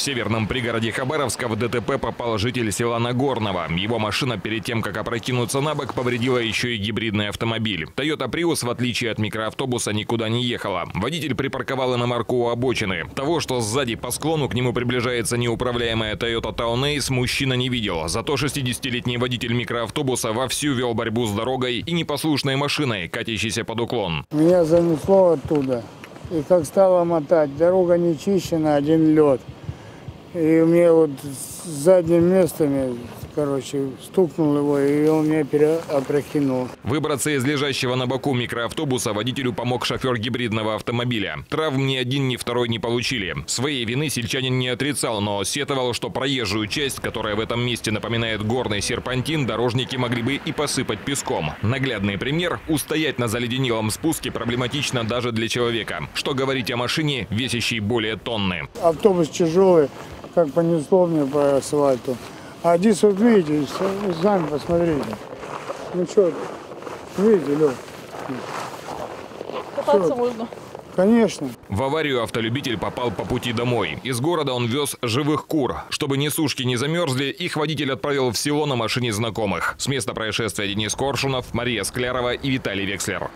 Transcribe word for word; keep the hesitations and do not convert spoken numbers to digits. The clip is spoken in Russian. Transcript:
В северном пригороде Хабаровска в ДТП попал житель села Нагорного. Его машина перед тем, как опрокинуться на бок, повредила еще и гибридный автомобиль. Тойота Приус, в отличие от микроавтобуса, никуда не ехала. Водитель припарковал иномарку у обочины. Того, что сзади по склону к нему приближается неуправляемая Тойота ТаунАйс, мужчина не видел. Зато шестидесятилетний водитель микроавтобуса вовсю вел борьбу с дорогой и непослушной машиной, катящейся под уклон. Меня занесло оттуда. И как стало мотать, дорога не чищена, один лед. И мне вот с задним местом, короче, стукнул его, и он меня переопрокинул. Выбраться из лежащего на боку микроавтобуса водителю помог шофер гибридного автомобиля. Травм ни один, ни второй не получили. Своей вины сельчанин не отрицал, но сетовал, что проезжую часть, которая в этом месте напоминает горный серпантин, дорожники могли бы и посыпать песком. Наглядный пример – устоять на заледенелом спуске проблематично даже для человека. Что говорить о машине, весящей более тонны. Автобус тяжелый. Как понесло мне по асфальту. А здесь вот видите, сами посмотрите. Ну что, видите, лед. Кататься можно. Конечно. В аварию автолюбитель попал по пути домой. Из города он вез живых кур. Чтобы ни сушки не замерзли, их водитель отправил в село на машине знакомых. С места происшествия Денис Коршунов, Мария Склярова и Виталий Векслер.